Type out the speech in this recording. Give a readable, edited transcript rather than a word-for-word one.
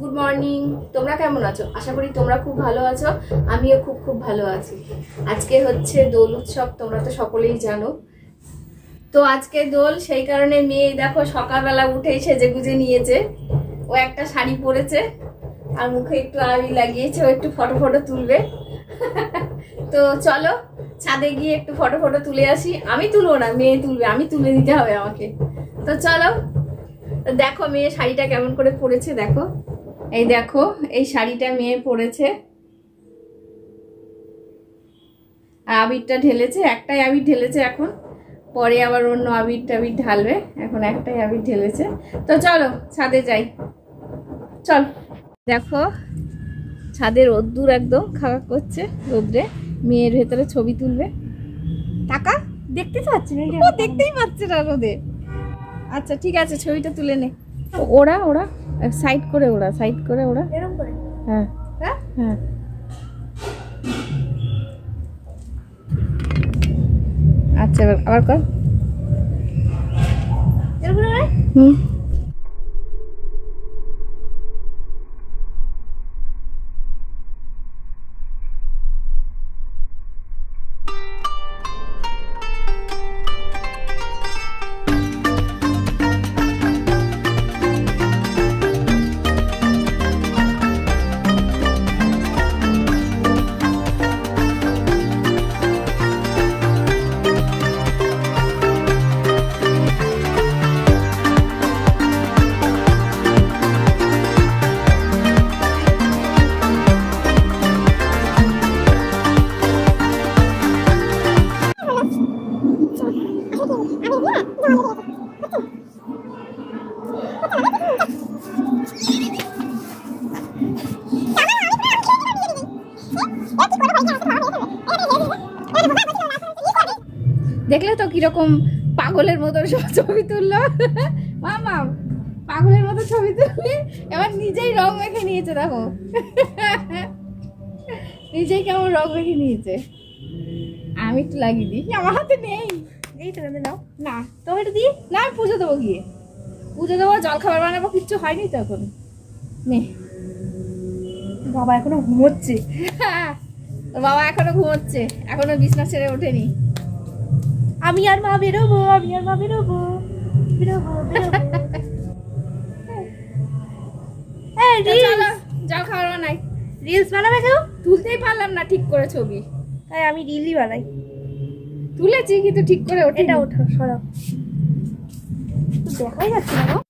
Good morning. তোমরা কেমন আছো? আশা করি তোমরা খুব ভালো আছো, আমিও খুব খুব ভালো আছি। আজকে হচ্ছে দোল উৎসব, তোমরা তো সকলেই জানো। তো আজকে দোল, সেই কারণে মেয়ে দেখো সকালবেলা উঠেই সেজে গুজে নিয়েছে। ও একটা শাড়ি পরেছে আর মুখে একটু আবি লাগিয়েছে, ও একটু ফটো ফটো তুলবে। তো চলো ছাদে গিয়ে একটু ফটো ফটো তুলে আসি। আমি তুলবো না, মেয়ে তুলবে, আমি তুলে দিতে হবে আমাকে। তো চলো, দেখো মেয়ে শাড়িটা কেমন করে পরেছে। দেখো, এই দেখো এই শাড়িটা মেয়ে পরেছে আর আবিরটা ঢেলেছে। একটাই আবির ঢেলেছে, এখন পরে আবার অন্য আবির টাবির ঢালবে, এখন একটাই আবির ঢেলেছে। তো চলো ছাদে যাই, চল। দেখো ছাদের রোদ্দুর একদম খাওয়া করছে, রোদ্রে মেয়ের ভেতরে ছবি তুলবে। টাকা দেখতে পাচ্ছি না, দেখতেই পাচ্ছে না রোদে। আচ্ছা ঠিক আছে, ছবিটা তুলে নে। ওরা ওরা সাইড করে, ওরা সাইড করে, ওরা এরকম করে। হ্যাঁ হ্যাঁ, আচ্ছা আবার কর এরকম করে। হুম, দেখলে তো কিরকম পাগলের মতো ছবি তুললো। মামা পাগলের মতো ছবি তুললে এবার নিজেই রং মেখে নিয়েছে। দেখো নিজেই কেমন রং মেখে নিয়েছে। আমি একটু লাগিয়ে দিই, আমার হাতে নেই। এই তো দাও না, তবে এটা দিই না, আমি পুজো দেবো, গিয়ে পুজো দেবো, জল খাবার বানাবো। কিচ্ছু হয়নি তো এখন। নে বাবা এখনো ঘুমোচ্ছে। হ্যাঁ বাবা এখনো ঘুমোচ্ছে, এখনো বিছনা ছেড়ে ওঠেনি। আমি আর মা বেরোবো, আমি আর মা বেরোবো, বেরোবো বেরোবো। জল খাবার বানাই, রিলস বানাবে। কেউ তুলতেই পারলাম না ঠিক করে ছবি, তাই আমি রিলই বানাই। তুলেছি কিন্তু ঠিক করে ওঠে না, ওঠা সরব দেখাই যাচ্ছে না।